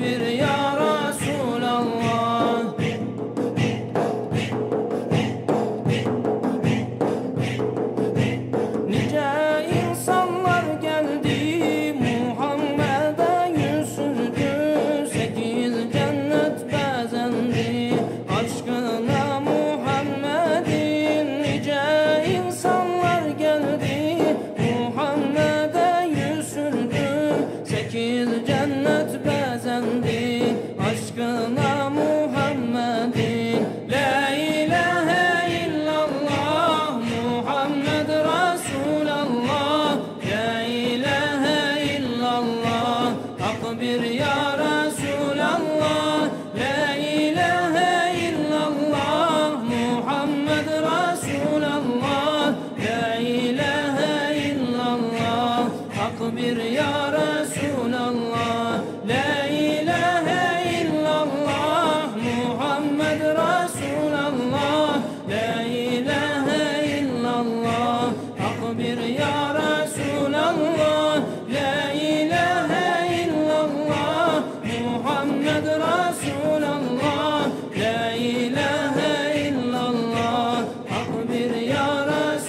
فاصبر يا رسول الله. نجاي sallar geldi Muhammed'e yüzüldü, 8 cennet bezendi aşkına Muhammed'in. Nice sallar geldi Muhammed'e yüzüldü, 8 cennet bezendi aşkına Muhammed'in. La ilahe illallah Muhammed Resulallah. La ilahe illallah hak bir ya Resulallah. La ilahe illallah Muhammed Resulallah. La ilahe illallah hak bir ya Resulallah. لا إله إلا الله محمد رسول الله. لا إله إلا الله أكبر يا رسول الله. لا إله إلا الله محمد رسول الله. لا إله إلا الله أكبر يا رسول الله. لا إله إلا الله محمد رسول الله.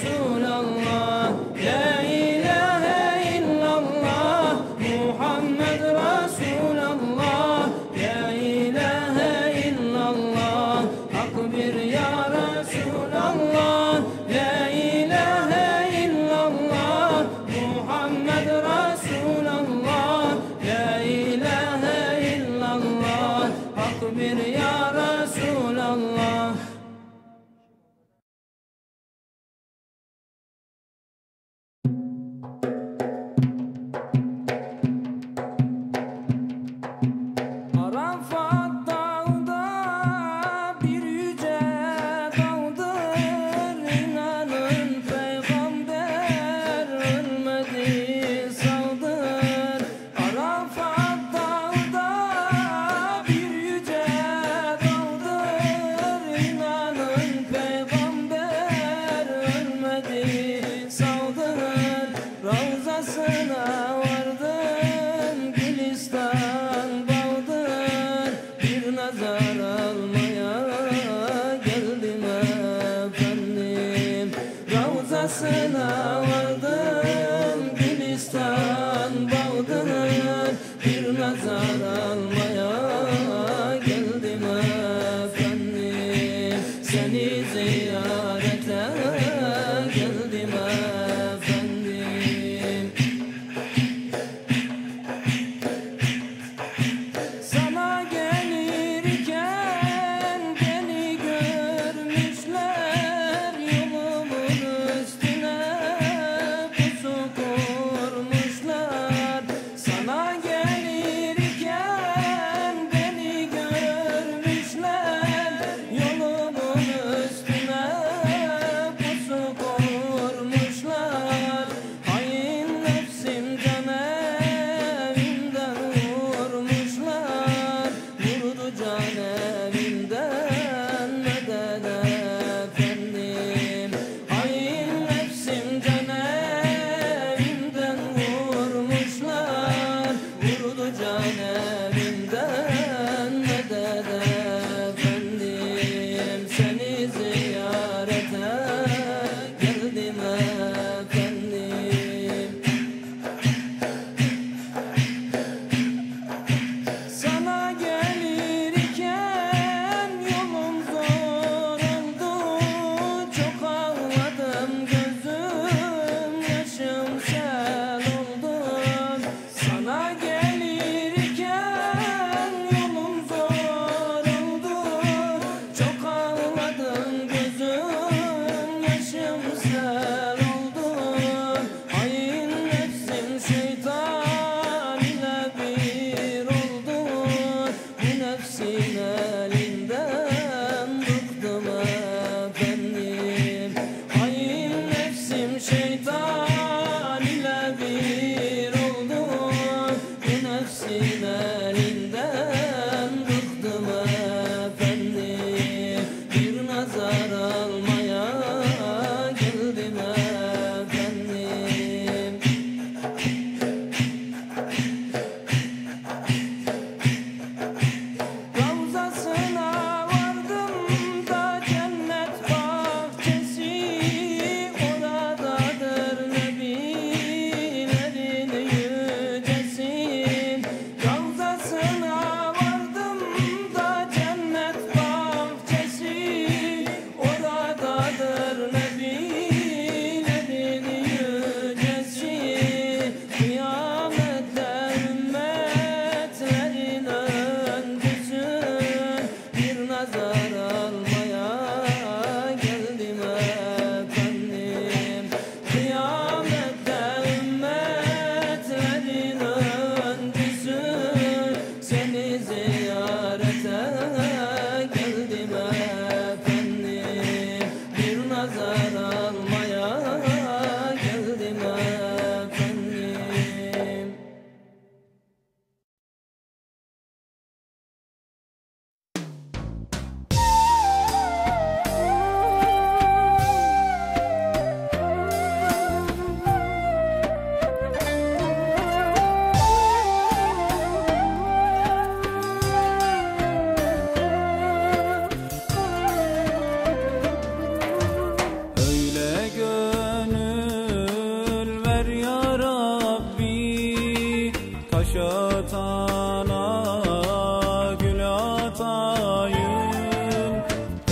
yatana gül atayım.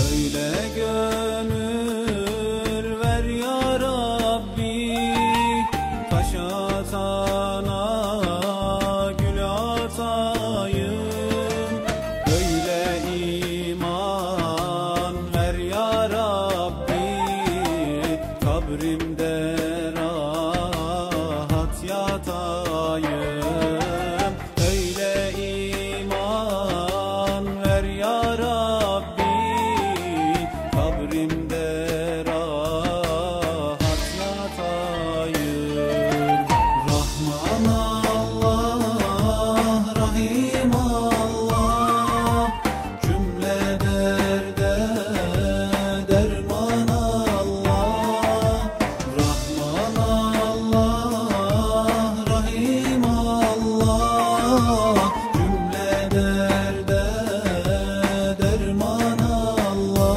Öyle gönül ver ya Rabbi, taş atana gül atayım. Öyle iman ver ya Rabbi, kabrimde rahat yatayım. Öyle iman ver ya Rabbi, kabrimde rahat yatayım. Rahman Allah, Rahim Allah, cümle derde derman Allah. Rahman Allah, Rahim Allah, cümle derde derman Allah.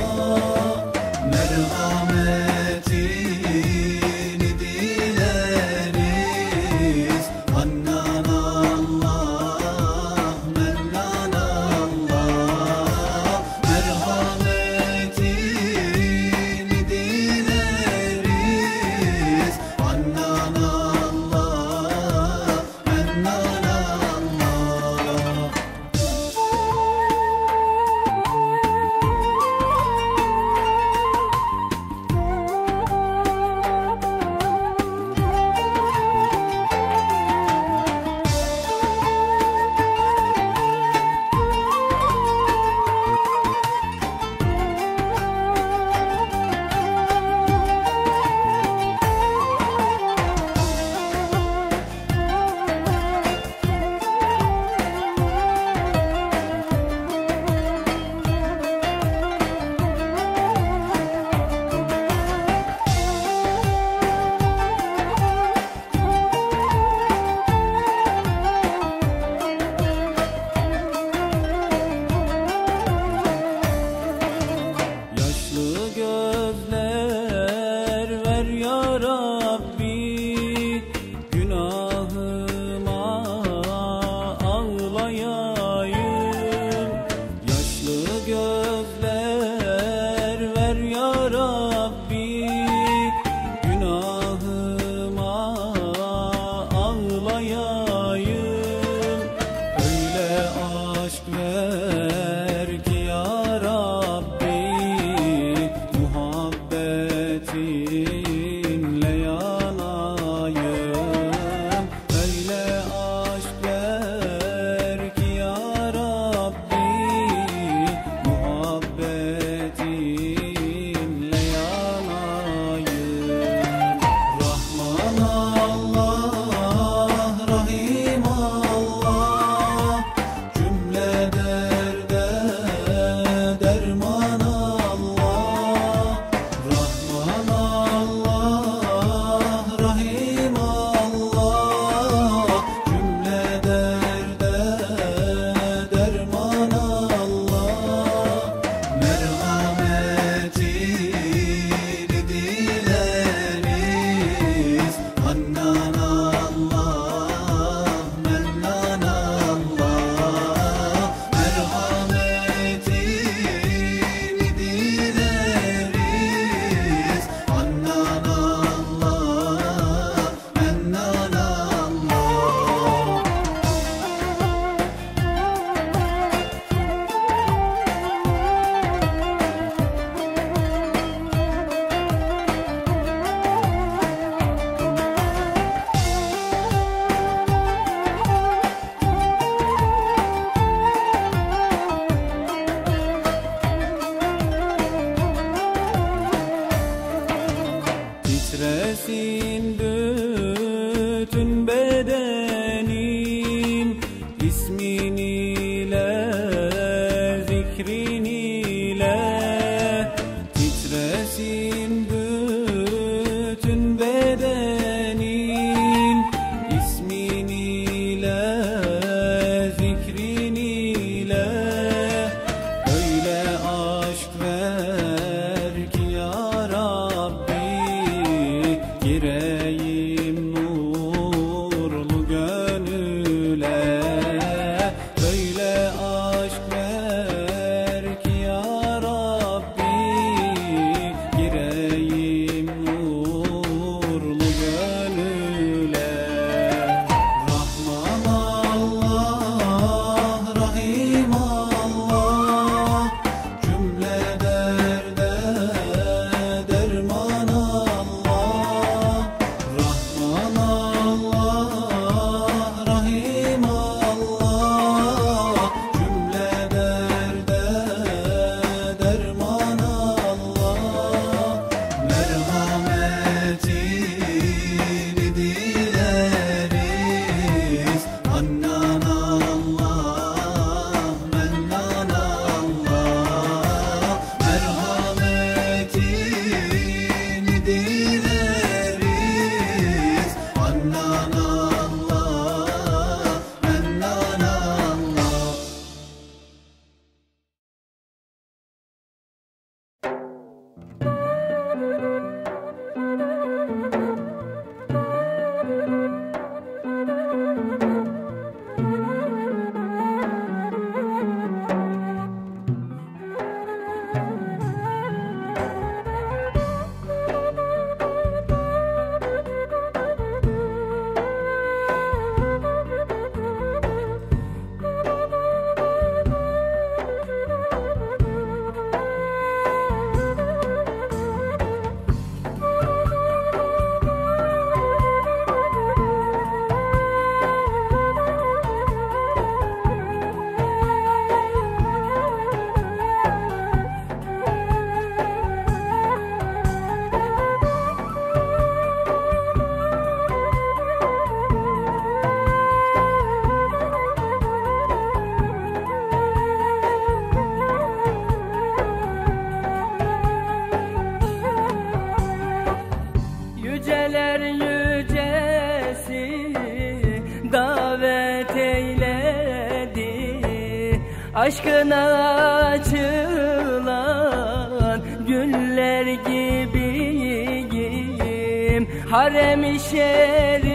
Merhametini dileriz, Hannan Allah, Mennan Allah. Merhametini dileriz, Hannan Allah, Mennan Allah. Ya Rabbi, günahıma ağlayayım. Yaşlı gözler ver ya Rabbi, günahıma ağlayayım. Öyle aşk ver ki ya Rabbi, muhabbeti titresin bütün bedenim, ismin ile zikrin ile. Titresin bütün bedenim, ismin ile zikrin ile. Öyle aşk ver ki ya Rabbi, gireyim nurlu gönüle. Aşkına açılan güller gibiyim. Harem-i şerifte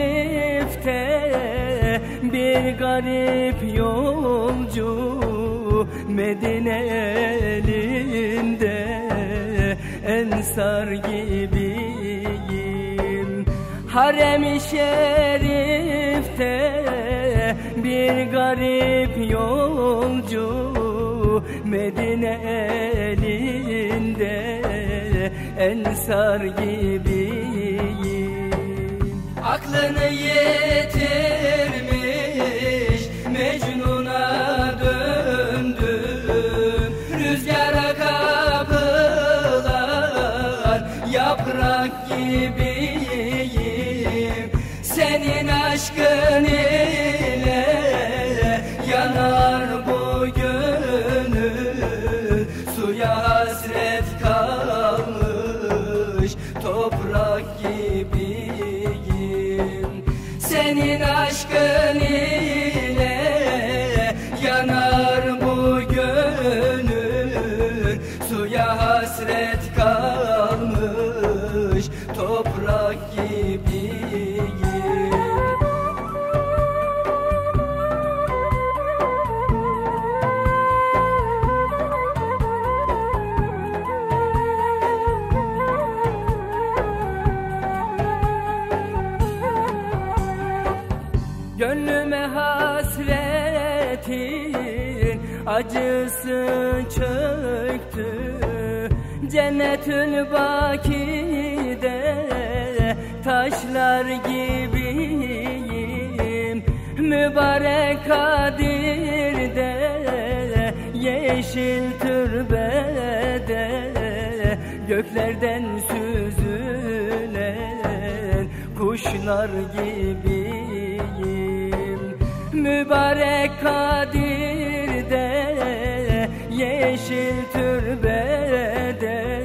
bir garip yolcu, Medine elinde ensar gibiyim. Harem-i şerifte bir garip yolcu, Medine elinde ensar gibiyim. Aklını yitirmiş Mecnun'a döndüm, rüzgara kapılan yaprak gibiyim. Senin aşkın ile yanar bu gönül, suya hasret kalmış toprak gibiyim. Senin aşkın ile yanar bu gönül, suya hasret kalmış toprak gibiyim. Gönlüme hasretin acısı çöktü, Cennetül Baki'de taşlar gibiyim. Mübarek Kadir'de yeşil türbede göklerden süzülen kuşlar gibiyim. Mübarek Kadir'de yeşil türbede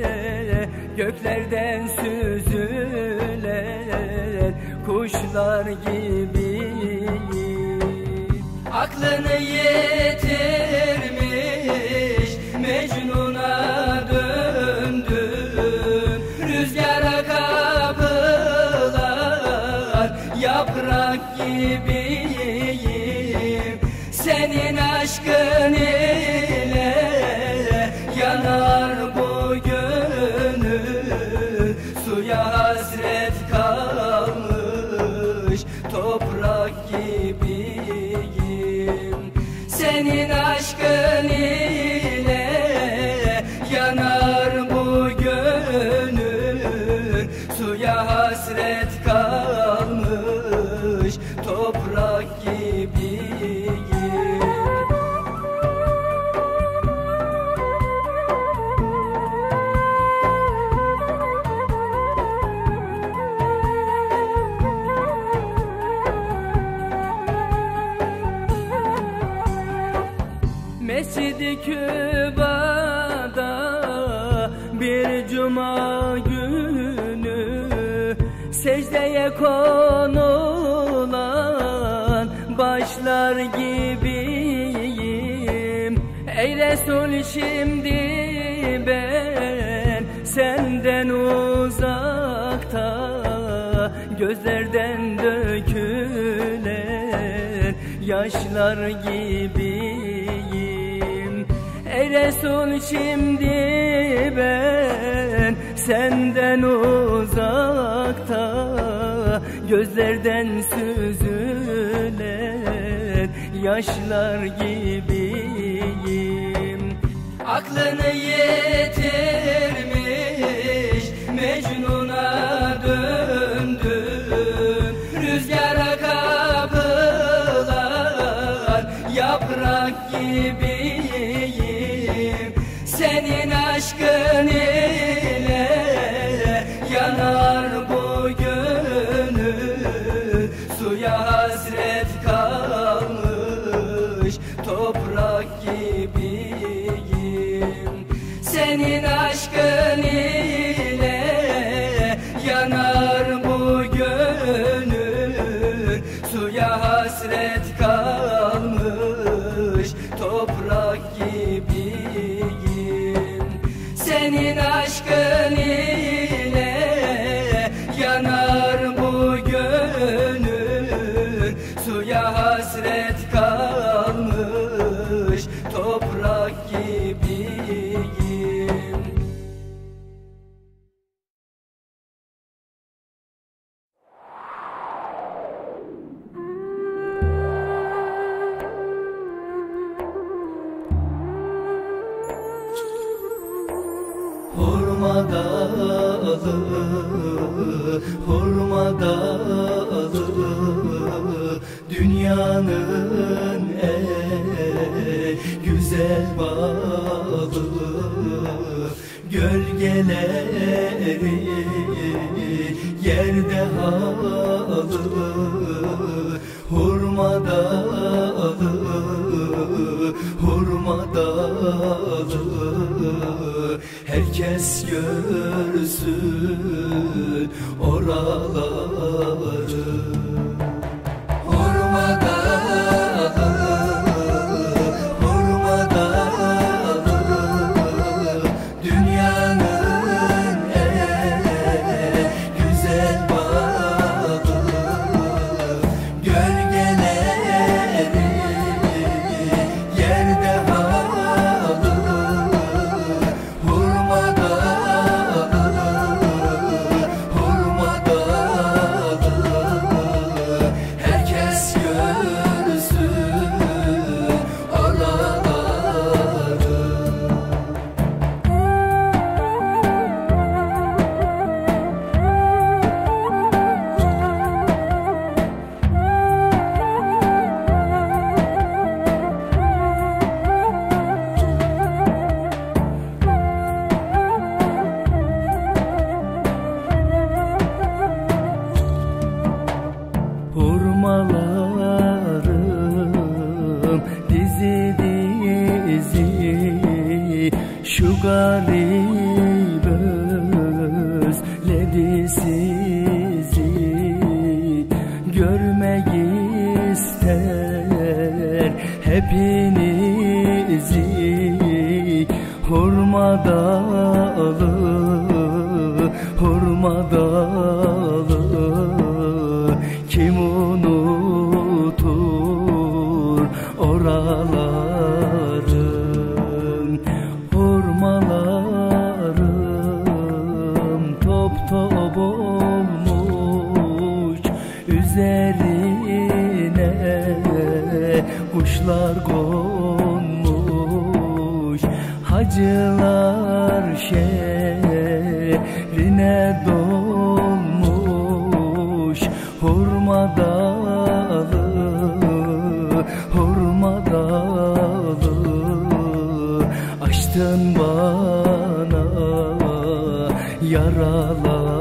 göklerden süzülen kuşlar gibiyim. Aklını yitirmiş Mecnun'a döndüm, rüzgara kapılan yaprak gibiyim. Senin aşkın ile yanar bu gönül, suya hasret kalmış toprak gibiyim. Senin aşkın ile yanar bu gönül, suya hasret kalmış toprak gibiyim. Mescid-i Küba'da bir cuma günü secdeye konulan başlar gibiyim. Ey Resul, şimdi ben senden uzakta, gözlerden dökülen yaşlar gibiyim. Ey Resul, şimdi ben senden uzakta, gözlerden süzülen yaşlar gibiyim. Aklını yitirmiş Mecnun'a döndüm, rüzgara kapılan yaprak gibiyim. Senin aşkın ile yanar bu gönül, suya hasret kalmış toprak gibiyim. Senin aşkın ile yanar bu gönül, suya hasret kalmış toprak gibiyim. hurmadağı dünyanın en güzel bağı gölgeleri yerde halı hurmadağı hurmadağı herkes görsün oraları. Hurmalarım dizi dizi şu garip özledi sizi görmek ister hepinizi hurmadalı hurmadalı kim unutur oralarım hurmalarım top top olmuş üzerine kuşlar konmuş hacılar şehrine dolmuş hurmadalı, hurmadalı açtın bana yaraları.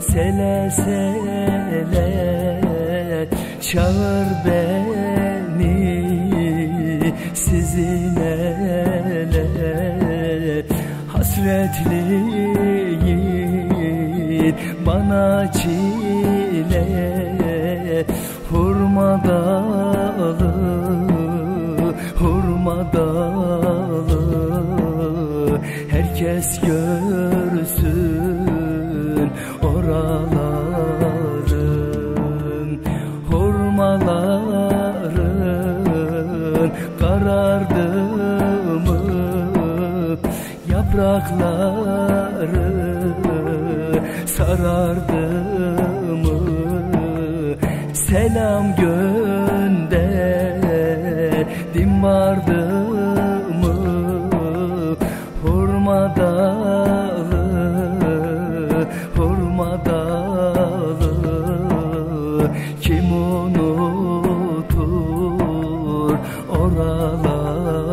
Sele sele çağır beni sizin ele hasretliyim bana çile hurmadalı hurmadalı herkes görsün oraların hurmaların karardı mı yaprakları sarardı mı selam gönderdim vardı mı hurmadalı hurmadalı kim unutur oraları.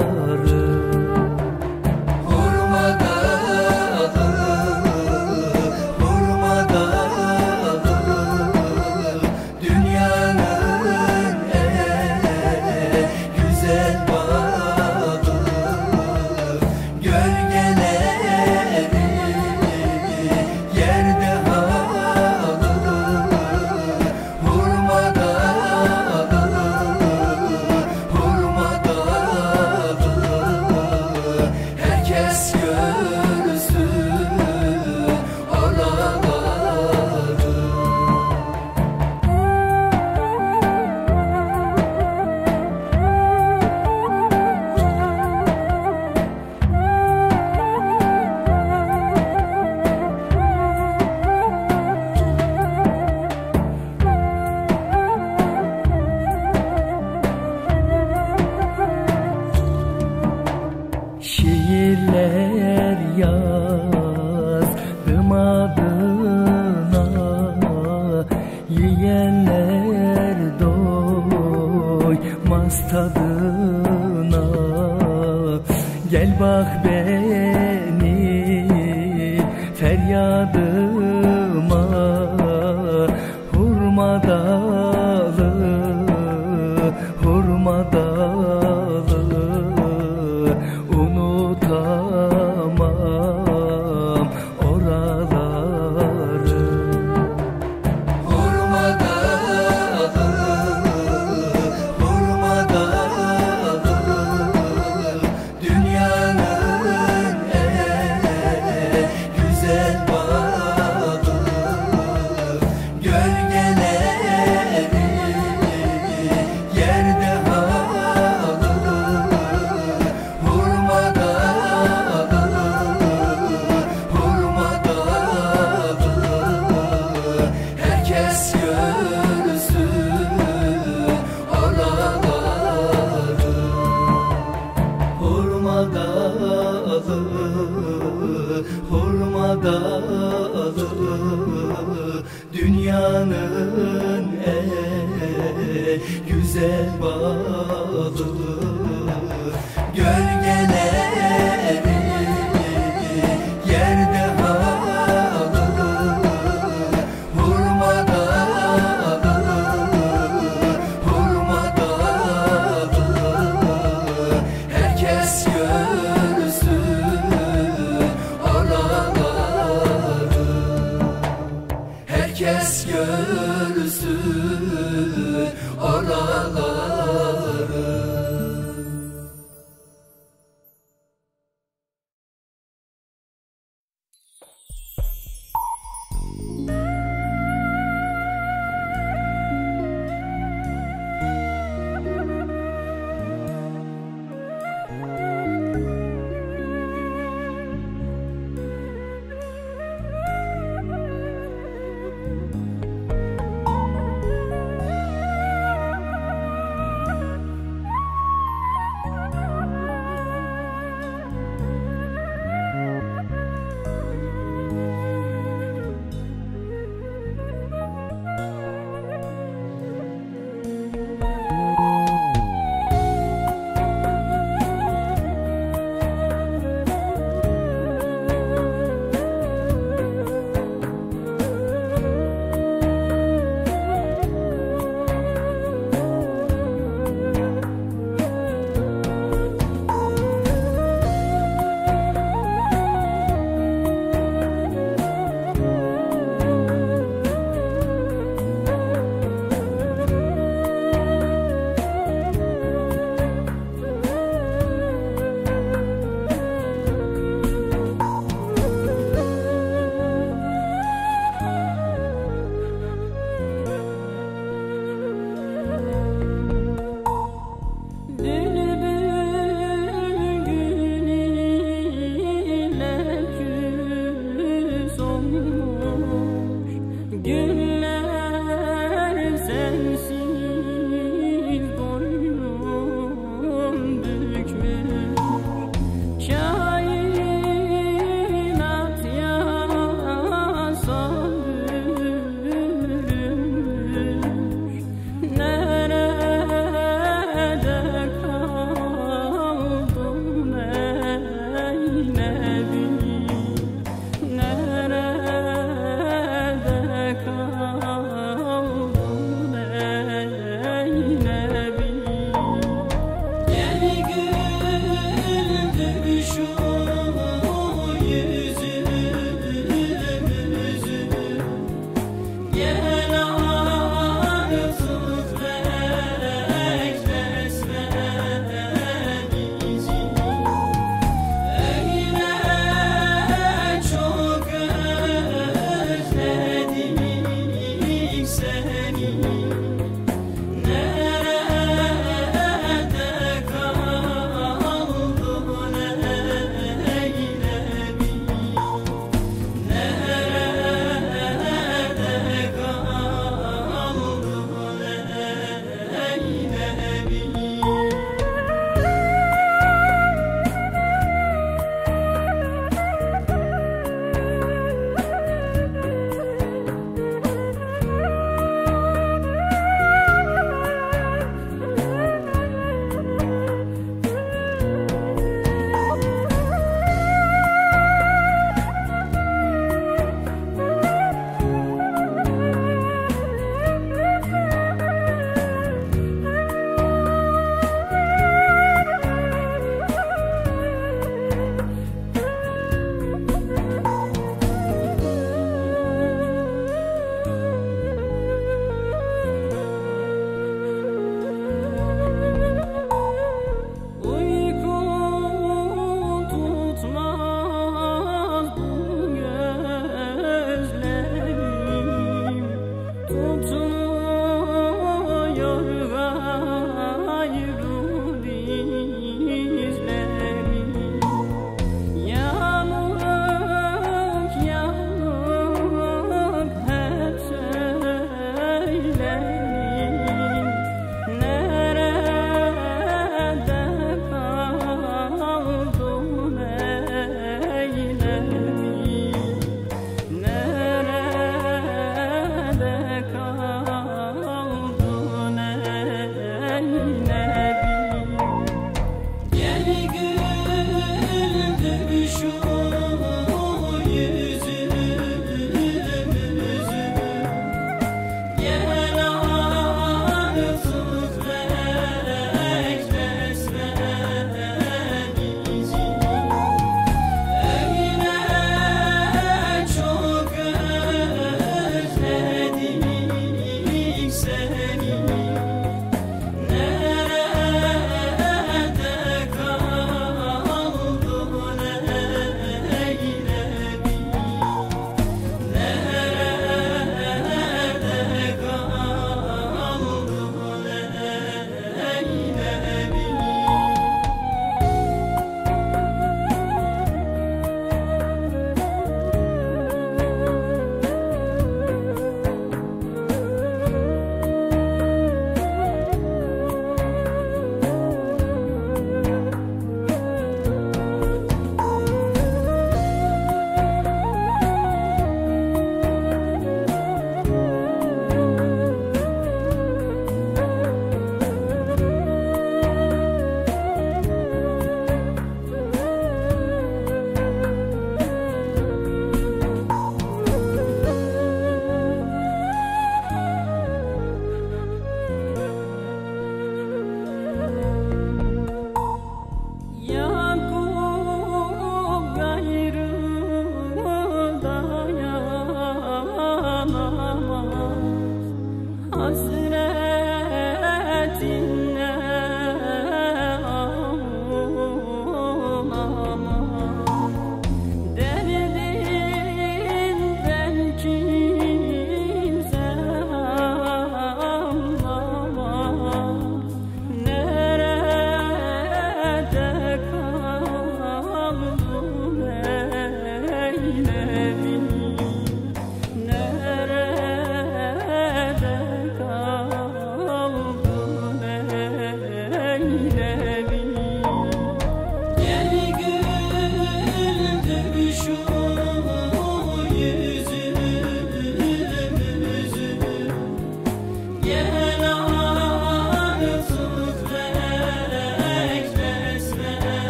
yiyenler doymaz tadına. Gel bak benim feryadıma, hurma dalı, hurma dalı, unutamam oraları. Hurma dalı, hurma dalı, dünyanın en güzel bağı. Gölgeleri yerde halı, hurma dalı, hurma dalı, herkes görsün oraları. Hurma dalı, hurma dalı, dünyanın en güzel bağı. Gölgeleri yerde halı, hurma dalı, hurma dalı, herkes görsün oraları. Herkes görsün oraları.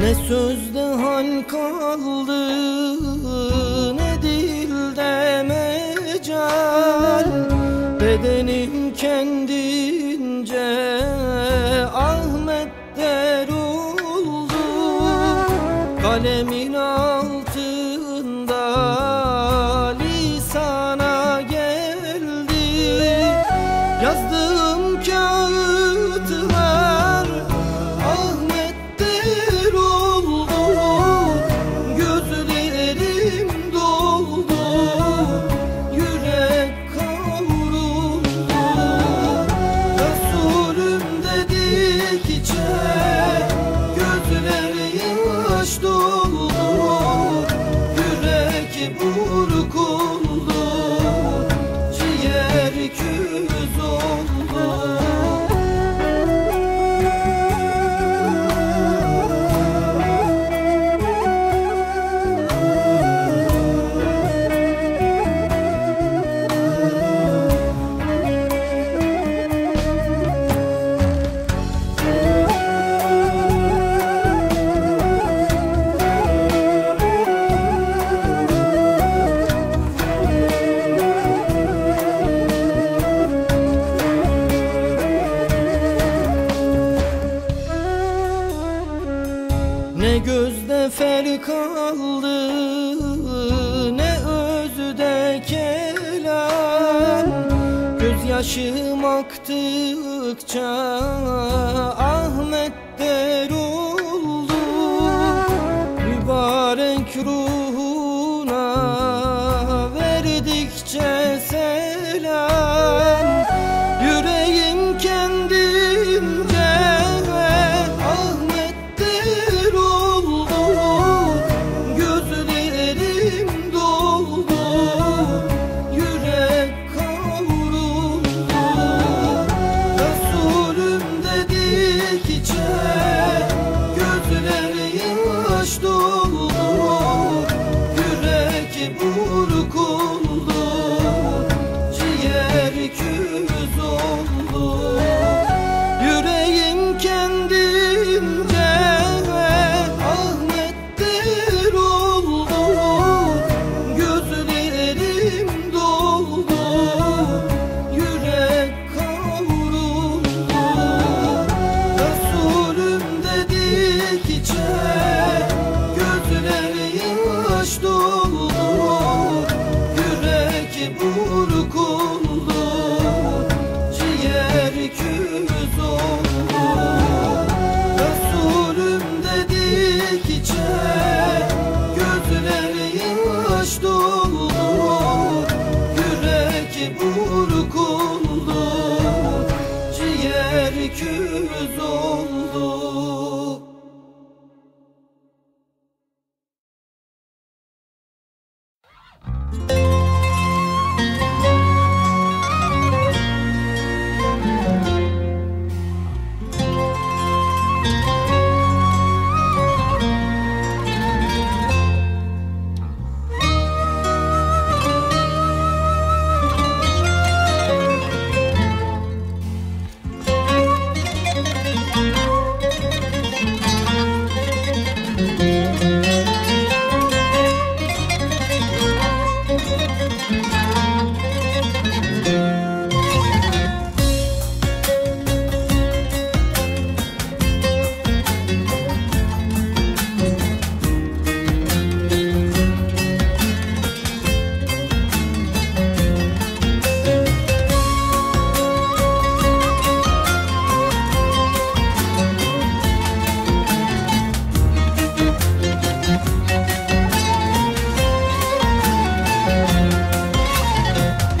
Ne sözde hal kaldı, ne dilde mecal. Bedenim kendince Ahmet der oldu. Kalemin altında lisana geldi. Yazdığım kağıtlar Ahmet der oldu. Gözlerim doldu, yürek kavruldu. Resulüm dedikçe gözleri yaş doldu. Burkuldu, ciğer küz oldu. Ne gözde fer kaldı, ne özde kelam. Gözyaşım aktıkça Ahmet der oldu. Mübarek ruhuna verdikçe selam. Yüreğim kendimce Ahmet der oldu. Burkuldu, ciğer küz oldu. Yüreğim kendince Ahmet der oldu. Gözlerim doldu, yürek kavruldu. Resulüm dedikçe gözleri yaş doldu. Burkuldu, ciğer küz oldu. Resulüm dedikçe gözleri yaş doldu. Yürek burkuldu, ciğer küz oldu.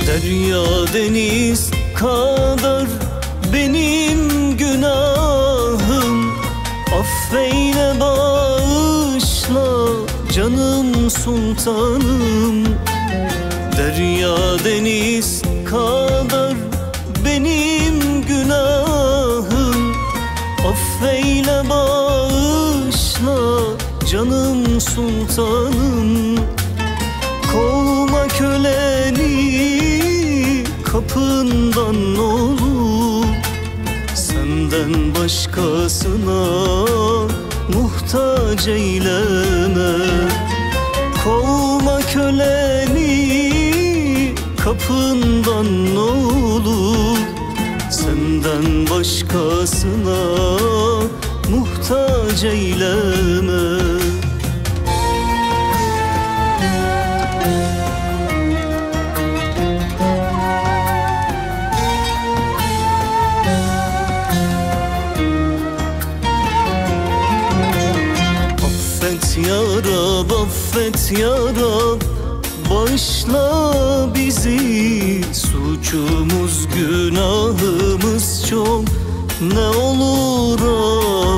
Derya deniz kadar benim günahım. Affeyle bağışla canım sultanım. Derya deniz kadar benim günahım. Affeyle bağışla canım sultanım. Kovma köleni kapından olur, senden başkasına muhtaç. muhtaç eyleme. Kovma köleni kapından olur, senden başkasına muhtaç eyleme. Ya Rab, affet Ya Rab, bağışla bizi. Suçumuz, günahımız çok, ne olur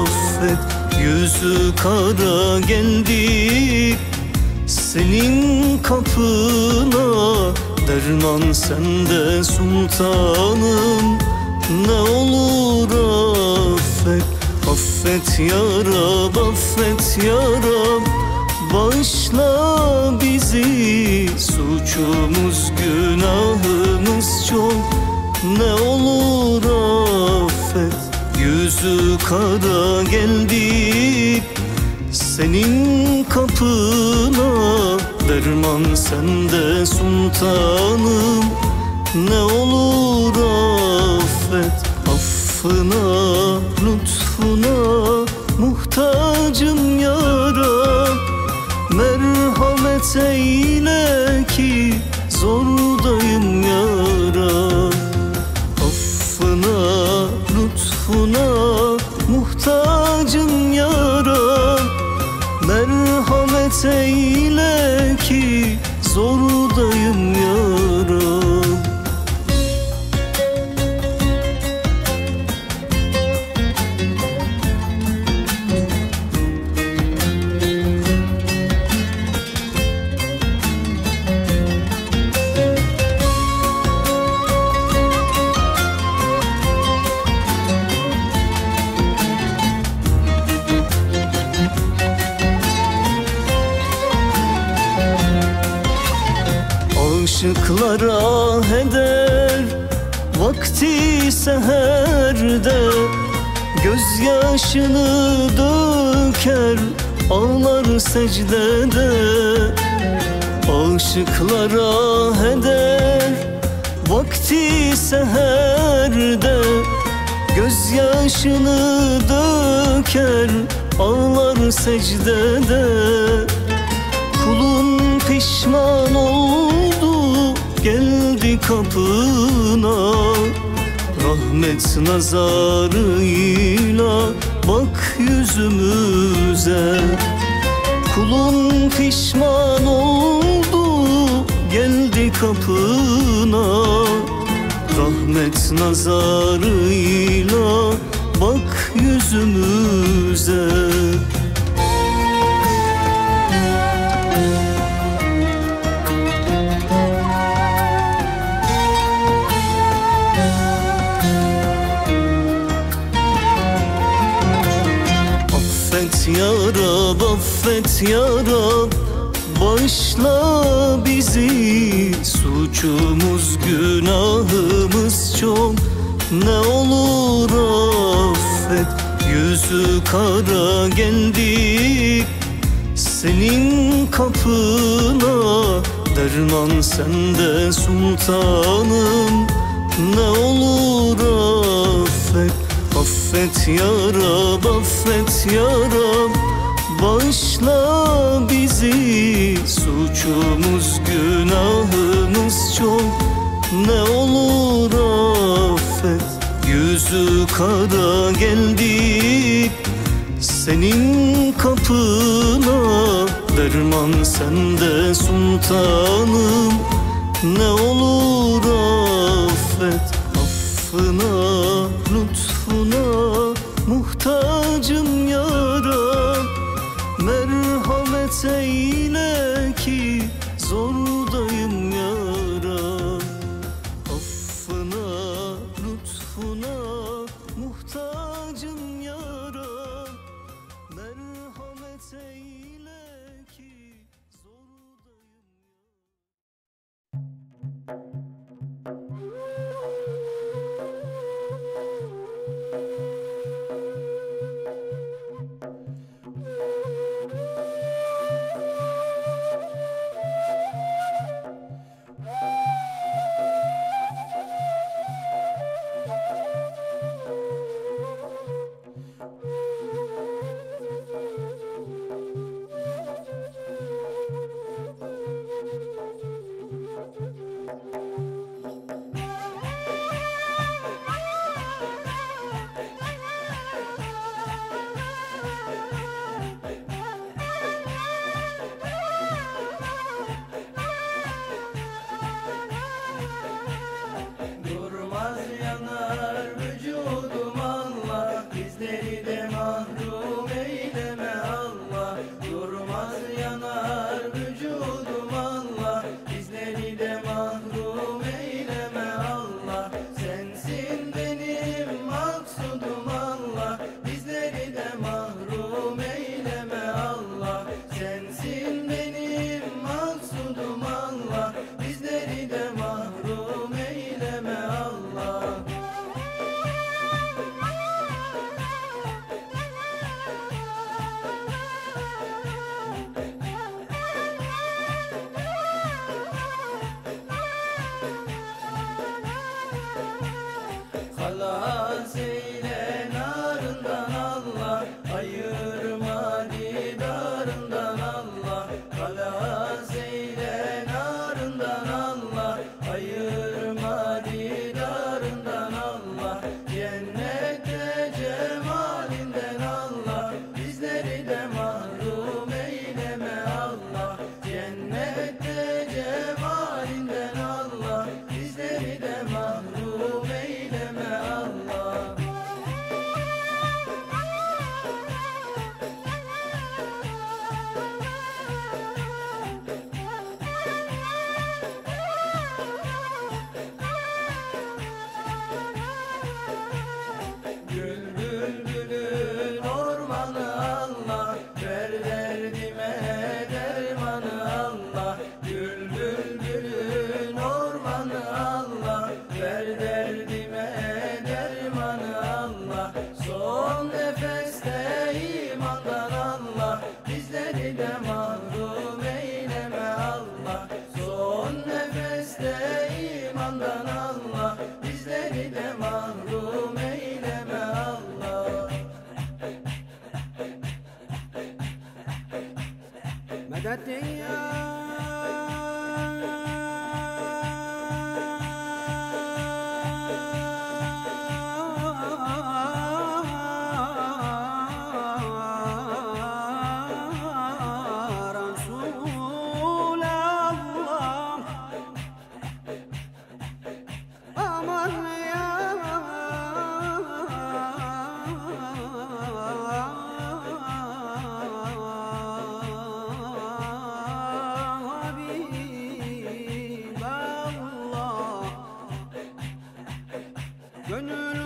affet. Yüzü kara geldik senin kapına, derman sende sultanım, ne olur affet. Affet Ya Rab, affet Ya Rab, bağışla bizi. Suçumuz, günahımız çok, ne olur affet. Yüzü kara geldik senin kapına, derman sende sultanım, ne olur affet. Affına, lütfuna muhtacım Ya Rab, merhamet eyle ki zordayım Ya Rab. Affına, lütfuna muhtacım Ya Rab, merhamet eyle ki zordayım Ya Rab. Aşıklara heder vakti seherde, gözyaşını döker ağlar secdede. Aşıklara heder vakti seherde, gözyaşını döker ağlar secdede. Kulun pişman oldu, geldi kapına, rahmet nazarıyla bak yüzümüze. Kulun pişman oldu, geldi kapına, rahmet nazarıyla bak yüzümüze. Ya Rab, affet Ya Rab, bağışla bizi. Suçumuz, günahımız çok, ne olur affet. Yüzü kara geldik senin kapına, derman sende sultanım, ne olur affet. Affet Ya Rab, affet Ya Rab, bağışla bizi. Suçumuz, günahımız çok, ne olur affet. Yüzü kara geldik senin kapına, derman sende sultanım, ne olur affet. Affına, lütfuna muhtacım Ya Rab, merhamet eyle ki zordayım Ya Rab. Affına, lütfuna muhtacım Ya Rab, merhamet eyle ki zordayım Ya Rab. Halasıyla narından Allah, ayırma didarından Allah. Halasıyla narından Allah, ayırma didarından Allah. Cennette cemalinden Allah, bizleri de mahrum eyleme Allah. Cennette cemalinden Allah, bizleri de mahrum eyleme Allah. Gül bülbülün ormanı Allah, ver derdime dermanı Allah. Gül bülbülün ormanı Allah, ver derdime dermanı Allah. Son nefeste imandan Allah, bizleri de mahrum eyleme Allah. Son nefeste imandan Allah, bizleri de mahrum eyleme Allah. مدد يا رسول الله، أمن يا gönlün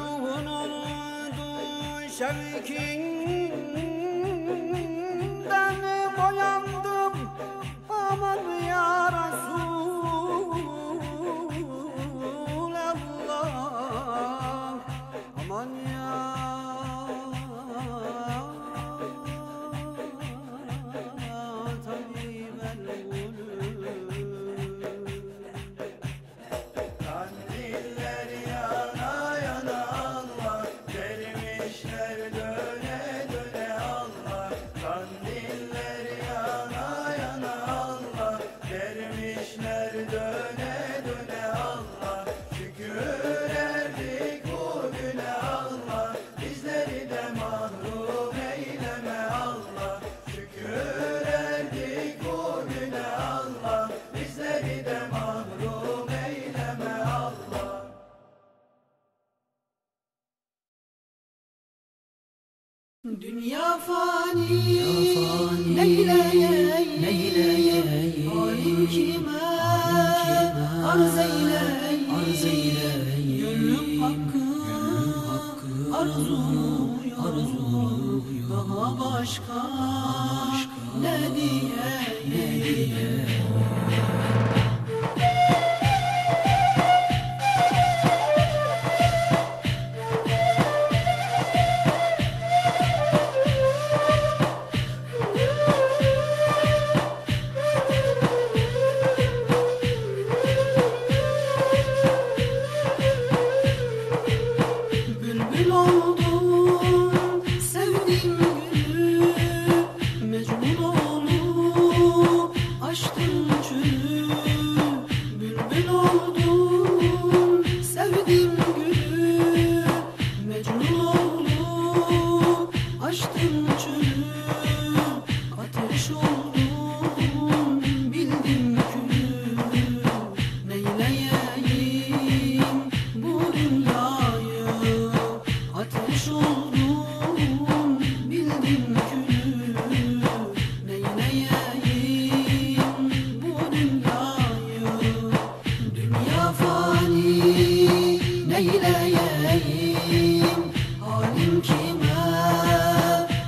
oldu şevkinden boyandım, aman ya Resulallah, aman ya tabibel gulub. Kandiller yana döne döne Allah, kandiller yana yana Allah, dervişler döne döne Allah. Şükür erdik bugüne Allah, bizleri de mahrum eyleme Allah. Şükür erdik bugüne Allah, bizleri de mahrum eyleme Allah. Dünya fani, neyleyey, neyleyey, halim kime arz eyley, gönlüm hakkı arzuluyor, daha başka ne diye. Halim kime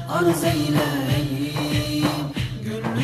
arz eyleyim, gönlüm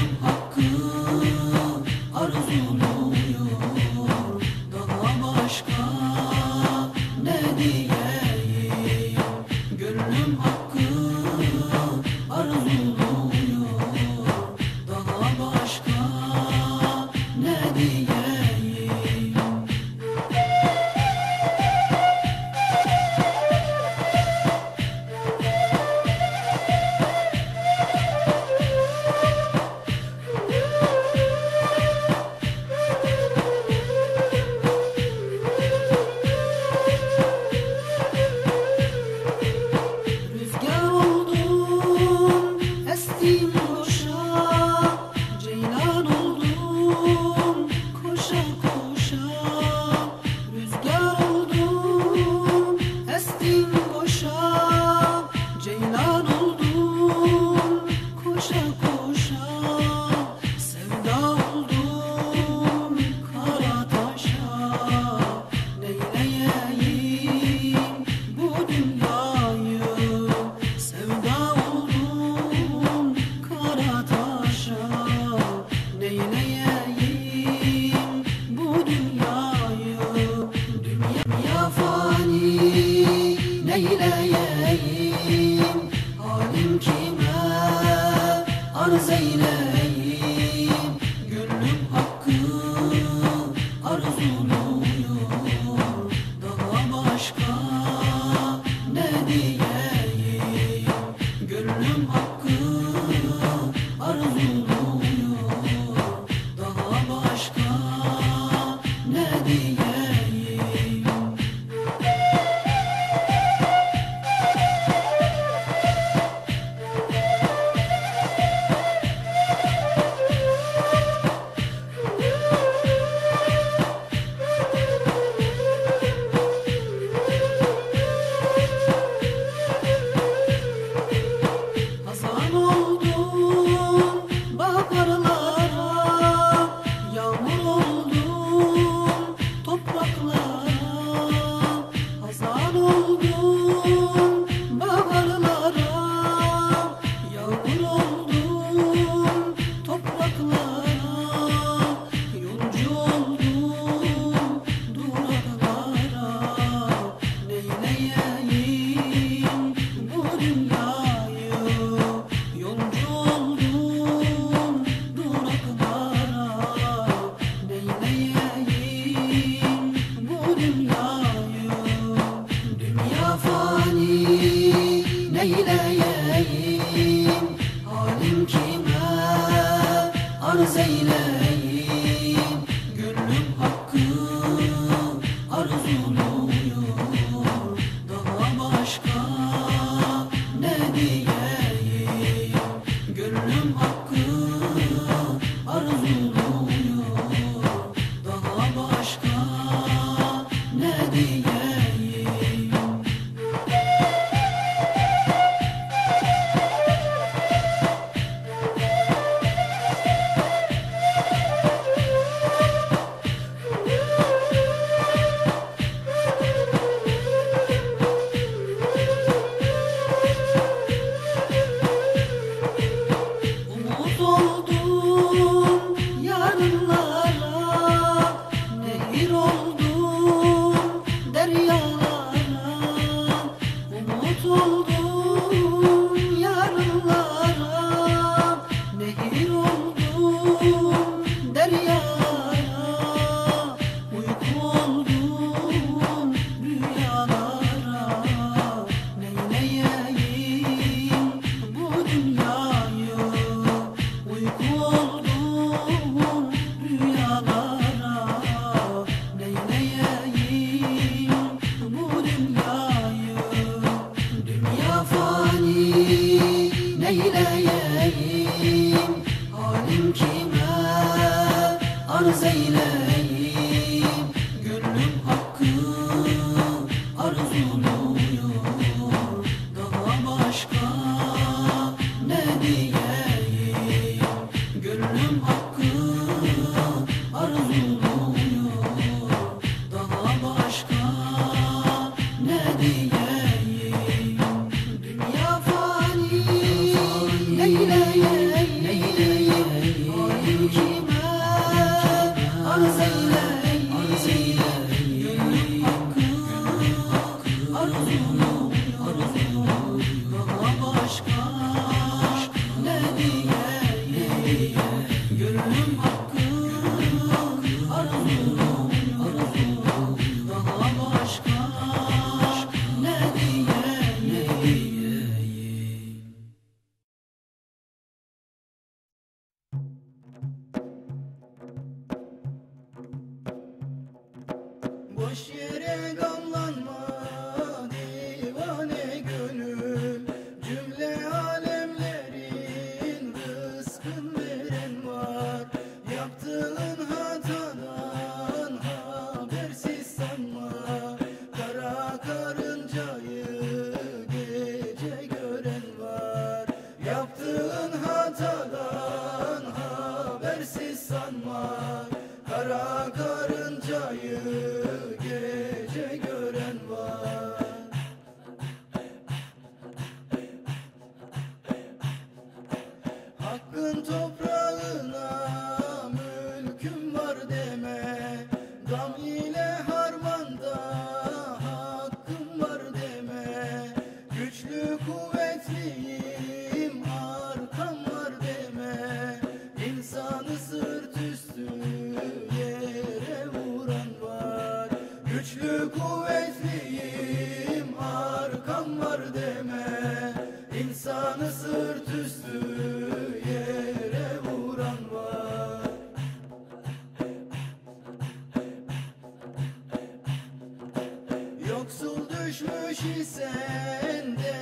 ki sende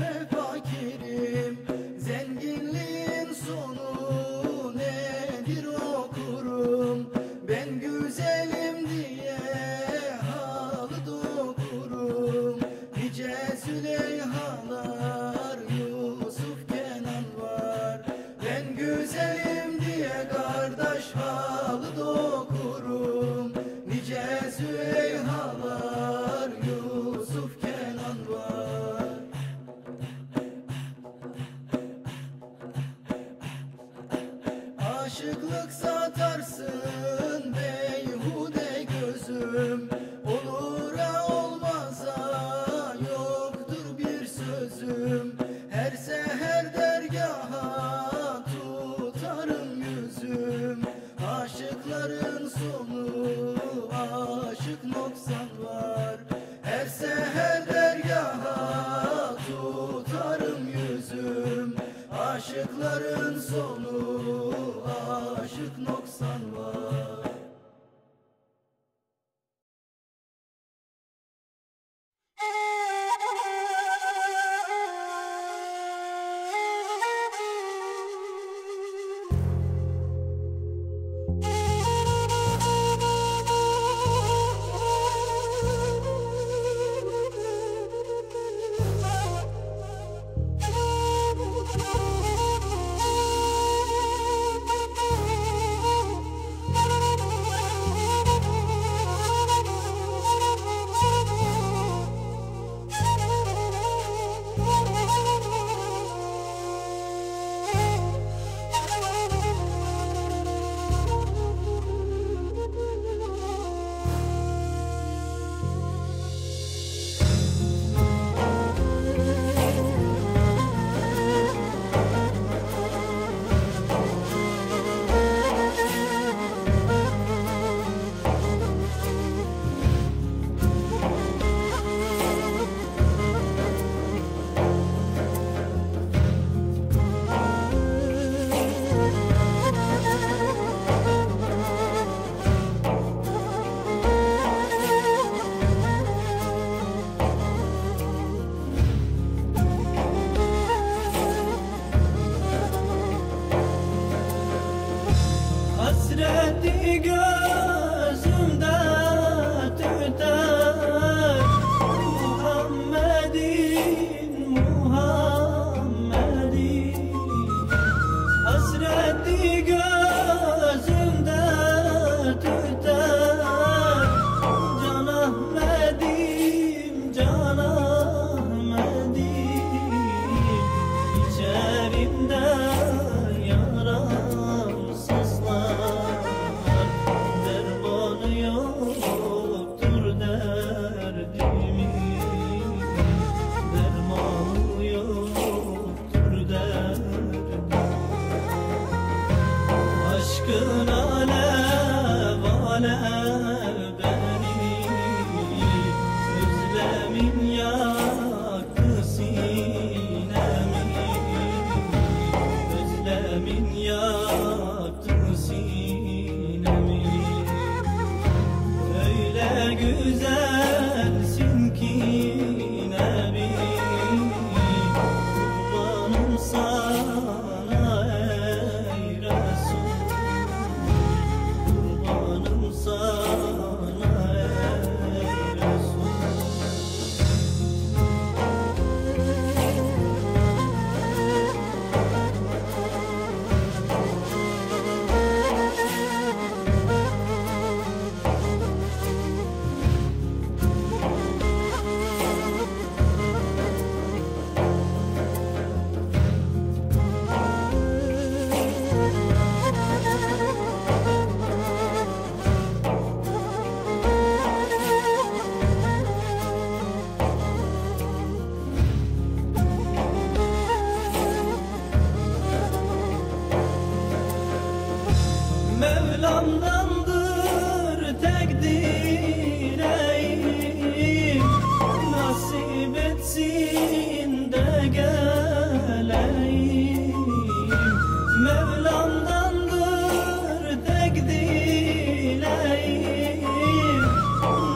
mefakirim. Zenginliğin sonu nedir okurum. Ben güzelim diye halı dokurum. Nice Süleyhalar, Yusuf Kenan var. Ben güzelim diye kardeş halı dokurum. Nice Süleyhalar, aşıklık satarsın beyhude gözüm. Olura olmaza yoktur bir sözüm. Her seher dergaha tutarım yüzüm. Aşıkların sonu aşık noksan var. Her seher dergaha tutarım yüzüm. Aşıkların sonu aşık noksan var.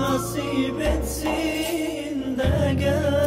Nasip etsin de gel.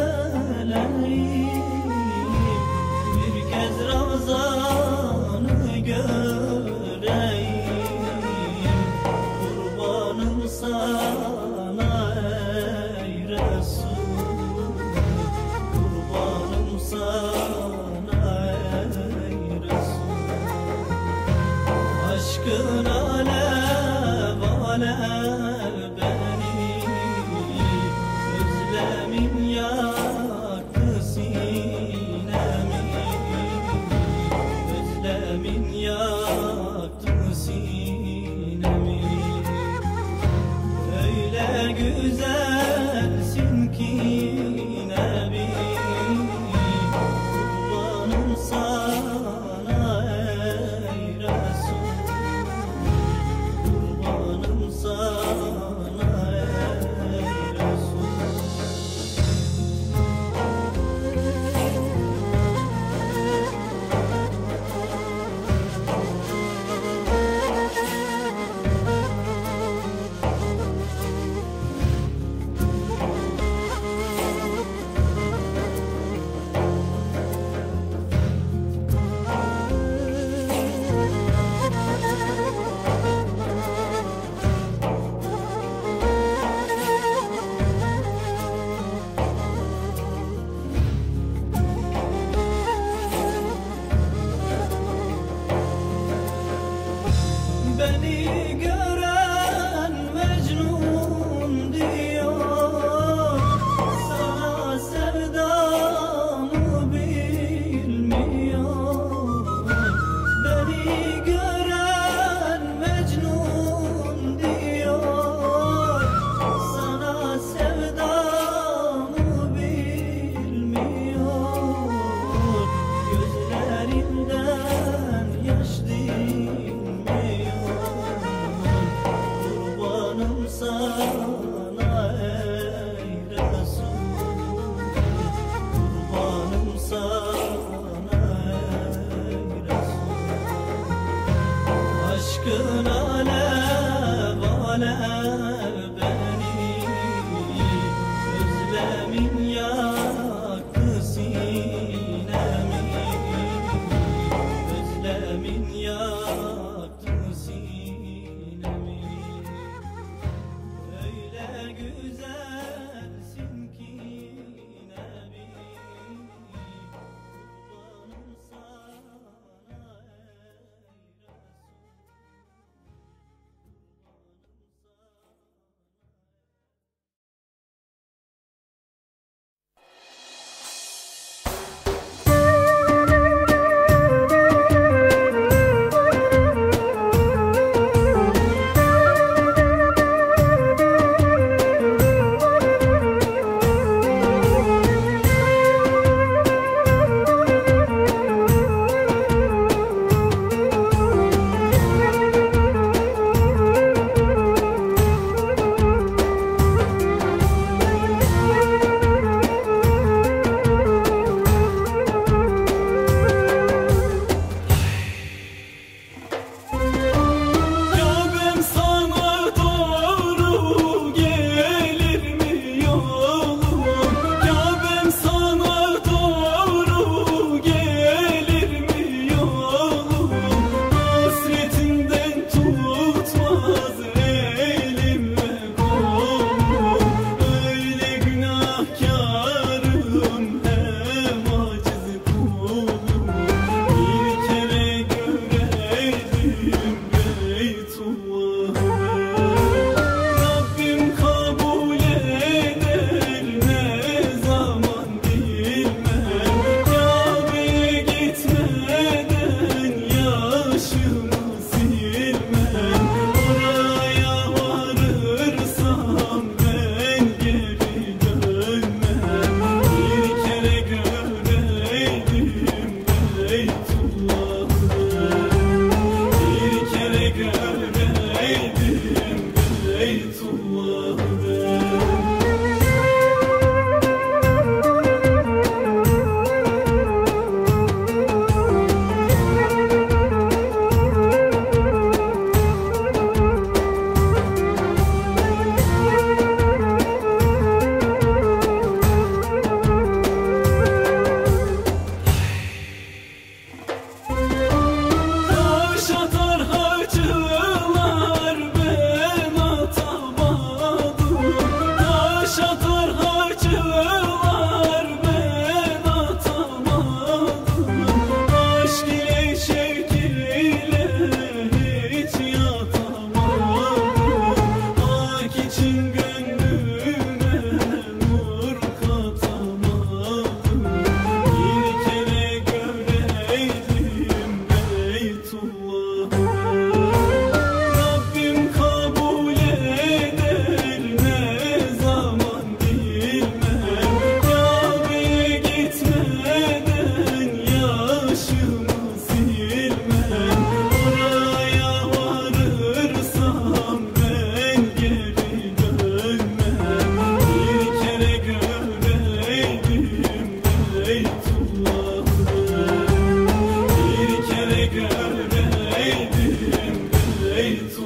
بيت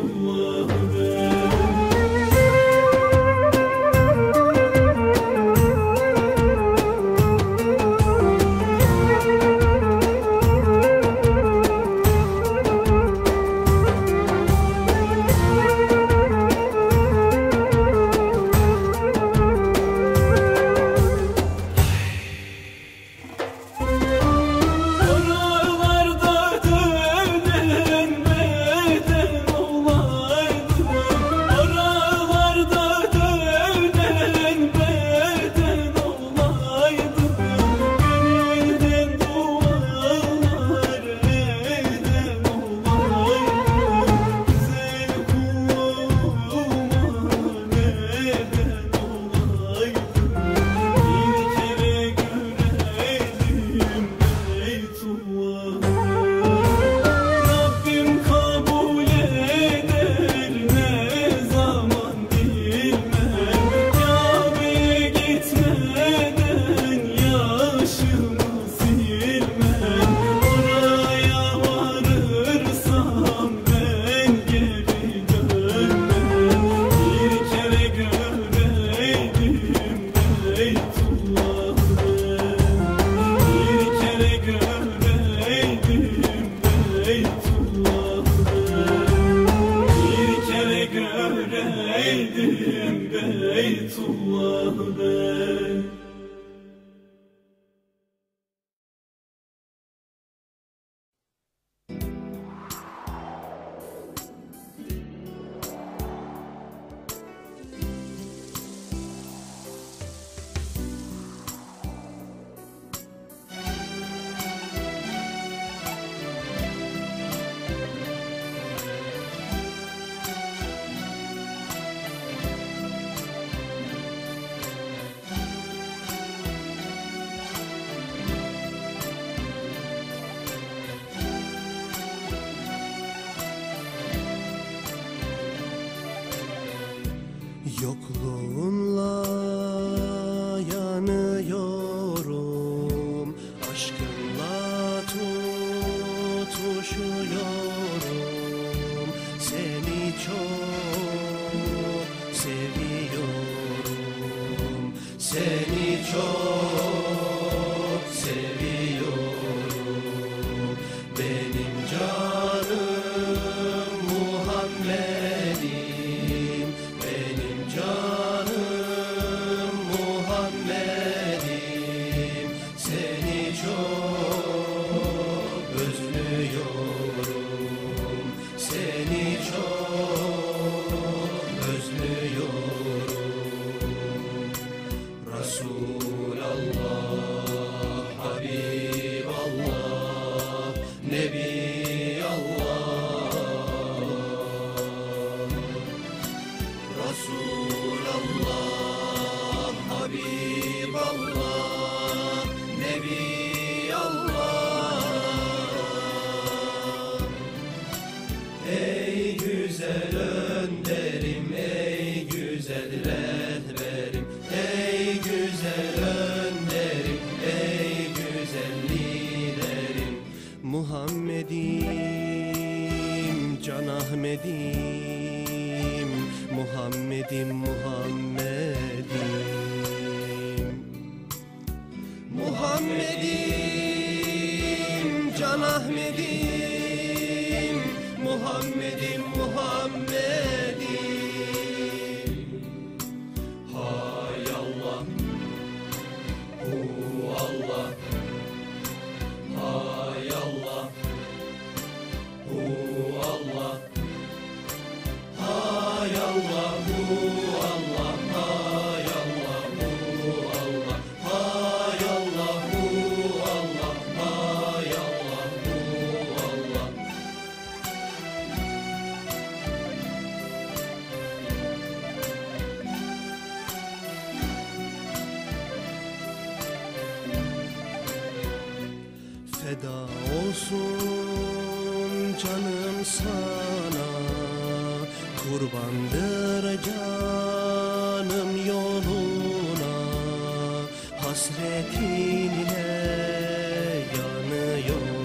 الله بيت. Yokluğunla yanıyorum, aşkınla tutuşuyorum, seni çok seviyorum, seni çok seviyorum, benim canım Muhammed'im. Ahmedim, Muhammedim, Muhammedim, Muhammedim, Can Ahmedim, Muhammedim, Muhammedim. Hay Allah, hu Allah, hay Allah, hu Allah. Feda olsun canım sana, kurbandır canım yoluna, hasretinle yanıyorum.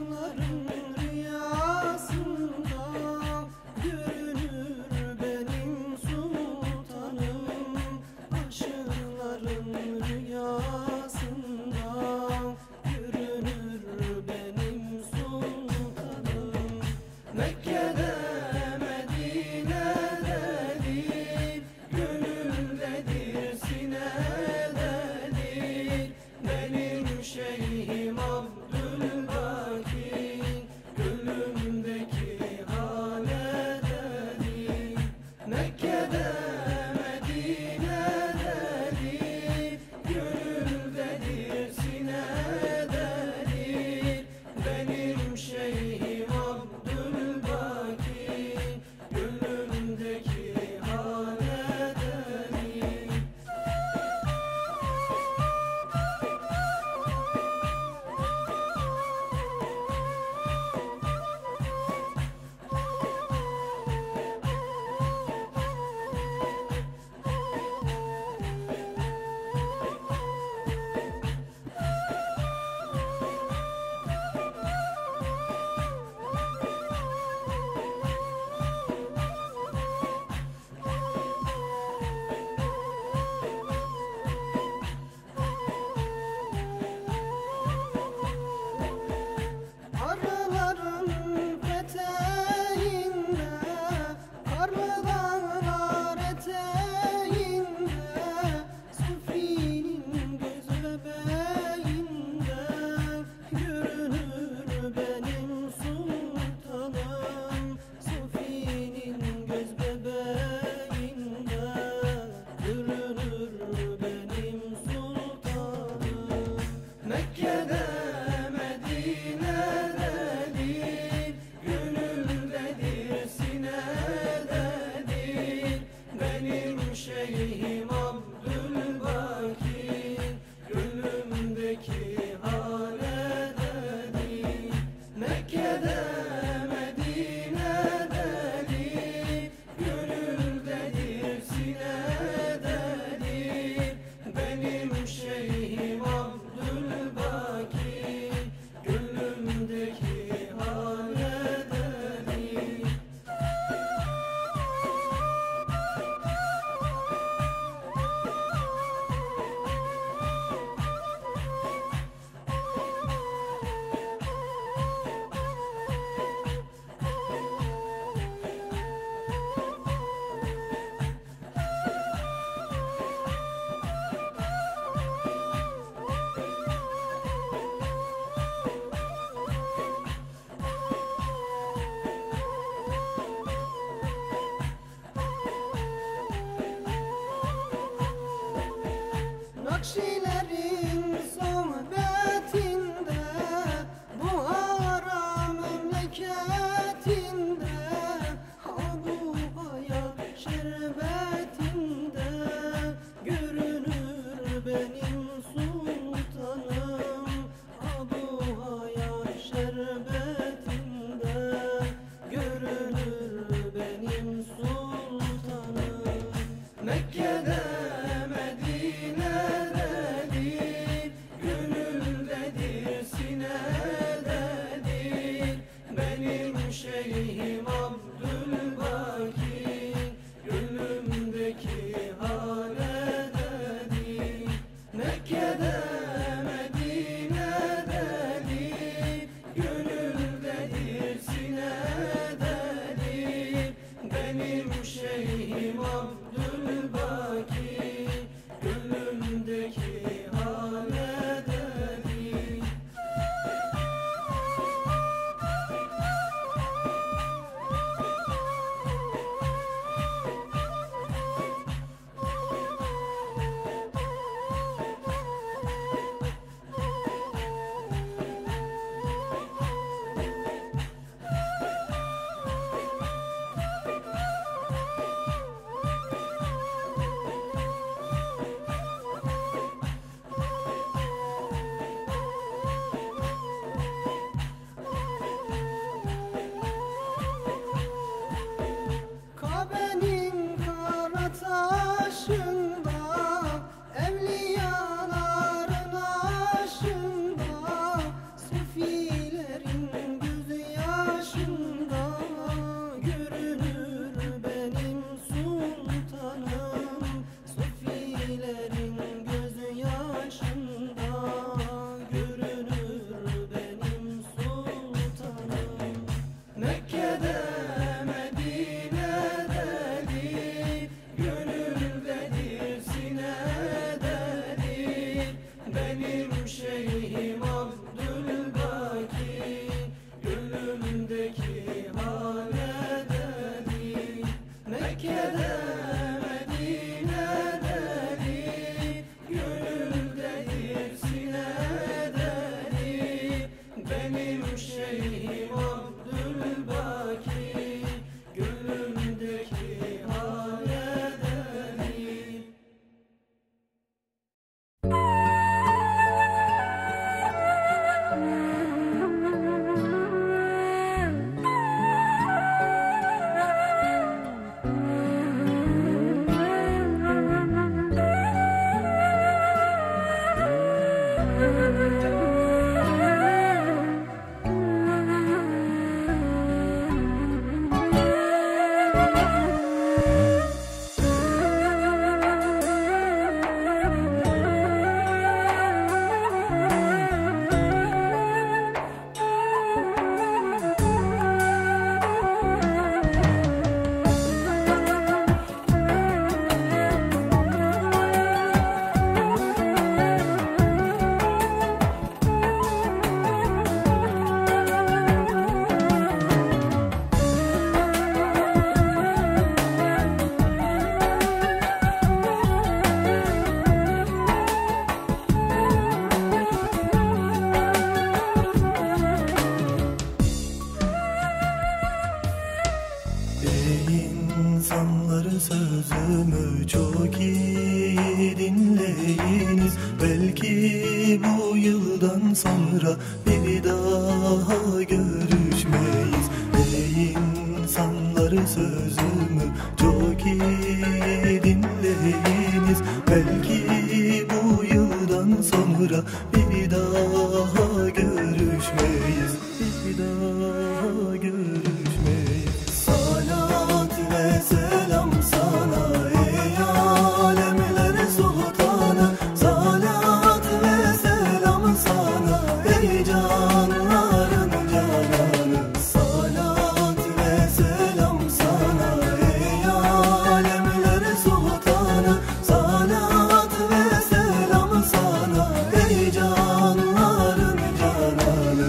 Rüyalarım rüyasında görünür benim sultanım. Aşıkların rüyasında görünür benim sultanım. Mekke'de Medine'dedir, gönüldedir, sinededir benim şeyhim Nakşilerin sohbetinde, Buhara memleketinde, Abu Hayat şerbetinde görünür benim sultanım. Abu Hayat şerbetinde görünür benim sultanım. Mekke'de Medine'de الشيء مرد الباكي قل مدكي على دليل. Sözümü çok iyi dinleyiniz. Belki bu yıldan sonra bir daha görüşmeyiz. Ey insanlar sözümü çok iyi dinleyiniz. Belki bu yıldan sonra bir daha görüşmeyiz. Bir daha görüşmeyiz. Salat ve selam sana ey alemler sultanı. Salat ve selam sana ey canların cananı. Salat ve selam sana ey alemler sultanı. Salat ve selam sana ey canların cananı.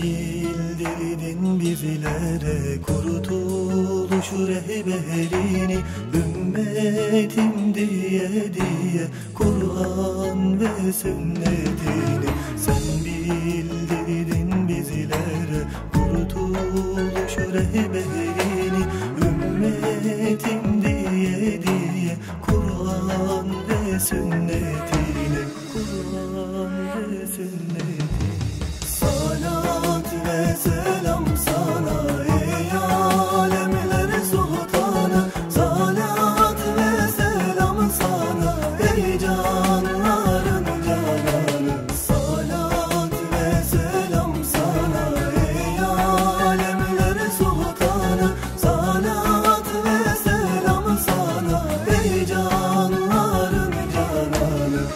Bildirdin bizlere kurtuluşu rehberini, ümmetim diye Kur'an ve sünnetini. Sen bildirdin bizlere kurtuluşu rehberini, ümmetim diye Kur'an ve sünnetini. Kur'an ve sünnetini. Salat ve selam sana ey alemler sultanı. Salat ve selam sana ey canların cananı. Salat ve selam sana ey alemler sultanı. Salat ve selam sana ey canların cananı.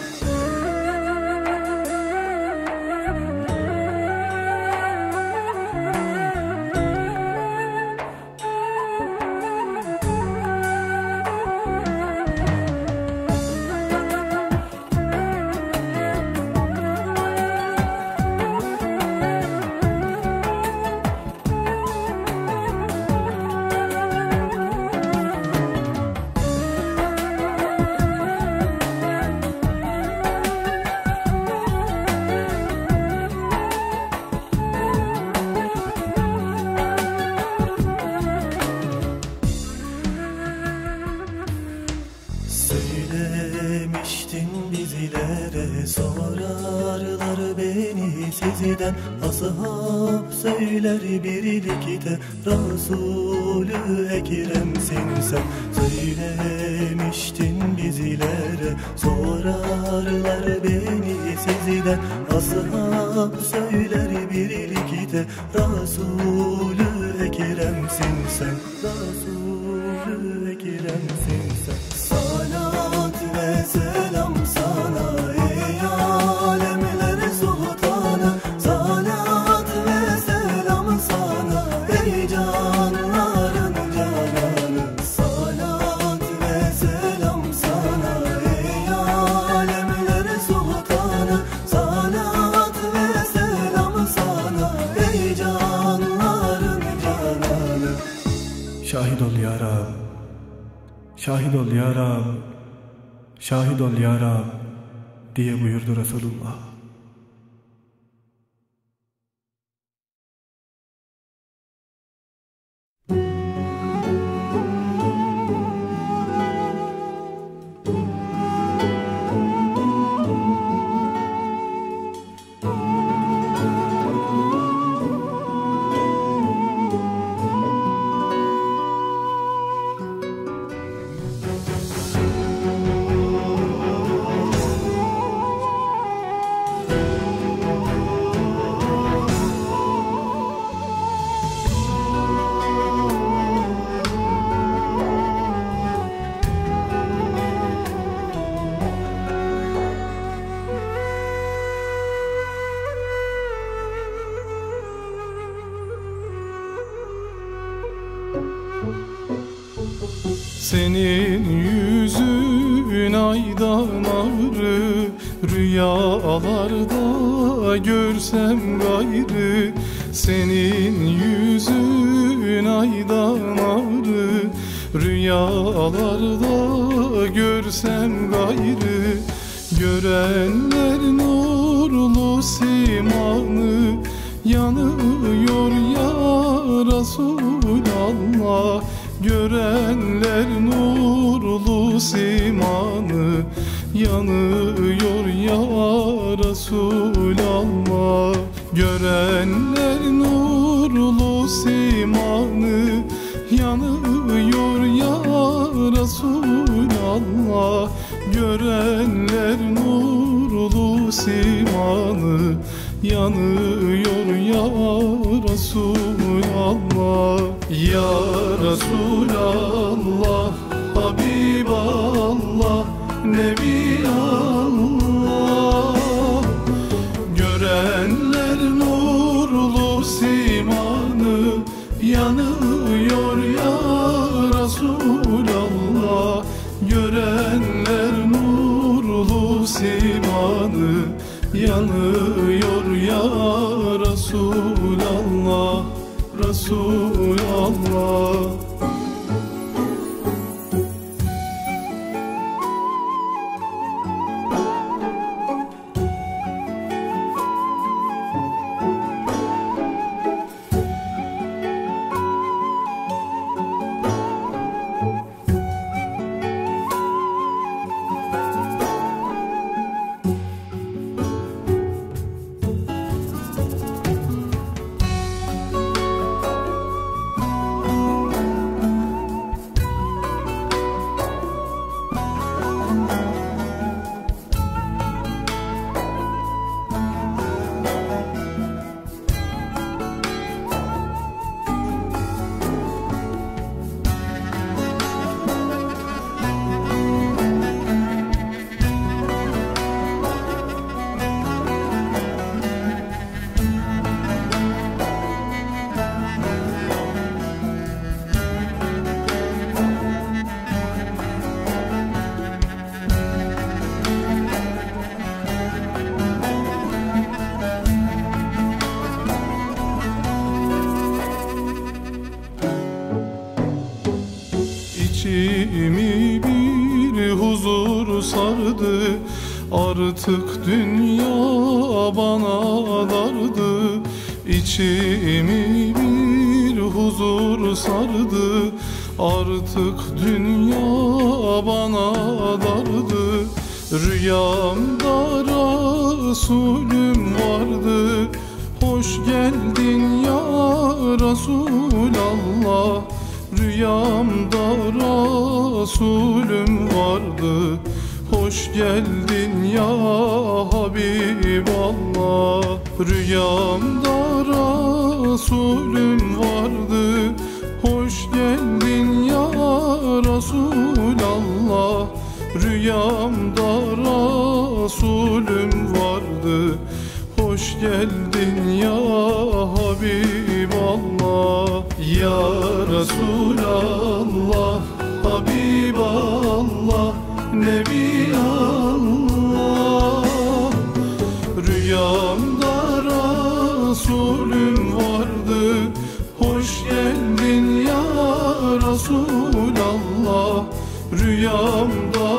Söylemiştin bizlere, sorarlar beni sizden. Ashab söyler birlikte Resul-ü Ekrem'sin sen. Söylemiştin bizlere, sorarlar beni sizden. Ashab söyler birlikte Resul-ü Ekrem'sin sen. Ekrem sensen, Resul Ekrem sensen. Salat ve selam sana ey alemler sultanı. Salat ve selam sana ey canların cananı. Salat ve selam sana ey alemler sultanı. Salat ve selam sana ey cananı. شاهد ol ya Rab, şahit ol ya Rab, şahit ol ya Rab diye buyurdu Resulullah. Senin yüzün aydan ağrı, rüyalarda görsem gayrı. Senin yüzün aydan ağrı, rüyalarda görsem gayrı. Görenler nurlu simanı, yanıyor ya Resulallah. Görenler nurlu simanı, yanıyor ya Resulallah. Görenler nurlu simanı, yanıyor ya Resulallah. Görenler nurlu simanı, yanıyor ya Resulallah. Ya Resulallah, Habiballah, Nebiallah. Görenler nurlu simanı, yanıyor ya Resulallah. Görenler nurlu simanı, yanıyor ya Resulallah, Resulallah. İçimi bir huzur sardı, artık dünya bana dardı. İçimi bir huzur sardı, artık dünya bana dardı. Rüyamda Resulüm vardı, hoş geldin ya Resulallah. Rüyamda Resulüm vardı, hoş geldin ya Habiballah. Rüyamda Resulüm vardı, dünyamda Resulüm vardı. Hoş geldin ya Habiballah, ya Resulallah, Habiballah, Nebi Allah. Rüyamda Resulüm vardı. Hoş geldin ya Resulallah. Rüyamda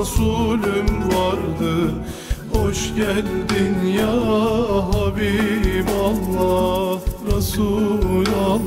Resulüm vardı. Hoş geldin ya Habiballah, Resulallah.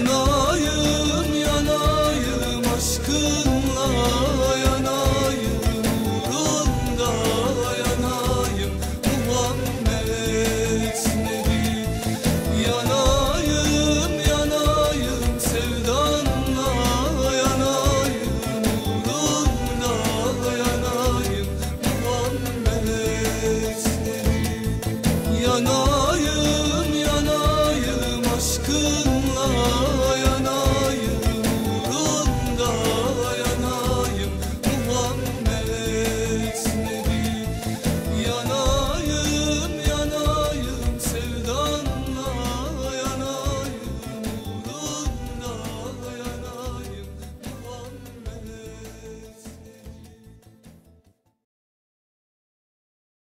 No, no.